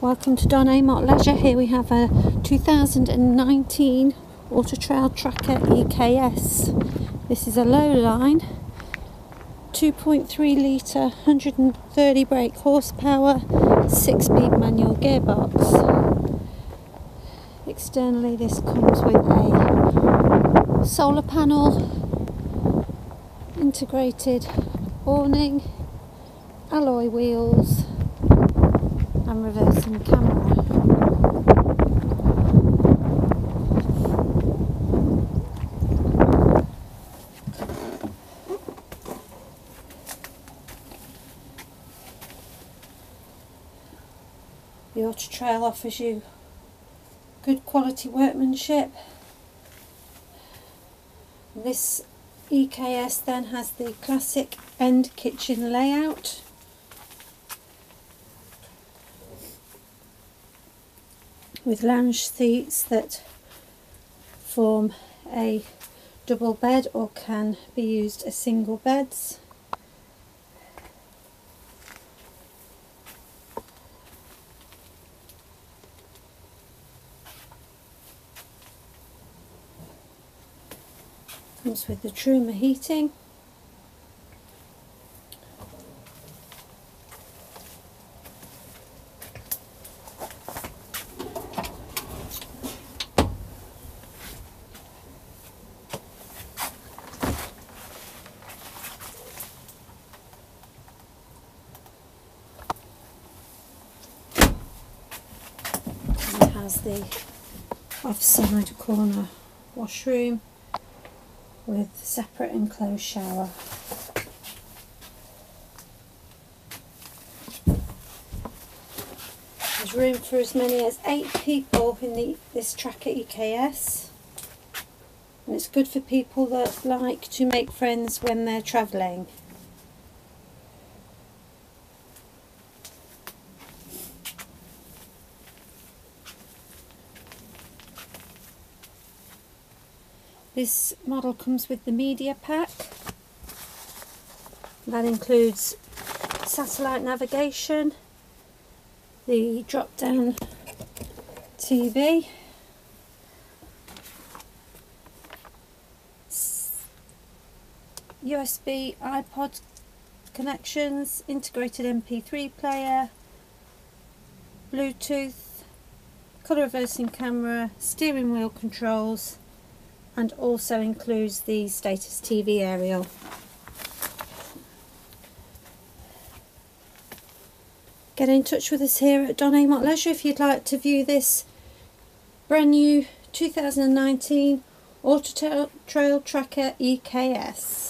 Welcome to Don Amott Leisure. Here we have a 2019 Auto-Trail Tracker EKS. This is a low line, 2.3 litre, 130 brake horsepower, 6-speed manual gearbox. Externally this comes with a solar panel, integrated awning, alloy wheels and reversing camera. The Auto-Trail offers you good quality workmanship. This EKS then has the classic end kitchen layout. With lounge seats that form a double bed or can be used as single beds. Comes with the Truma heating. Has the offside corner washroom with separate enclosed shower. There's room for as many as 8 people in this Tracker EKS, and it's good for people that like to make friends when they're travelling. This model comes with the media pack. That includes satellite navigation, the drop-down TV, USB iPod connections, integrated MP3 player, Bluetooth, colour reversing camera, steering wheel controls, and also includes the status TV aerial. Get in touch with us here at Don Amott Leisure if you'd like to view this brand new 2019 Auto-Trail Tracker EKS.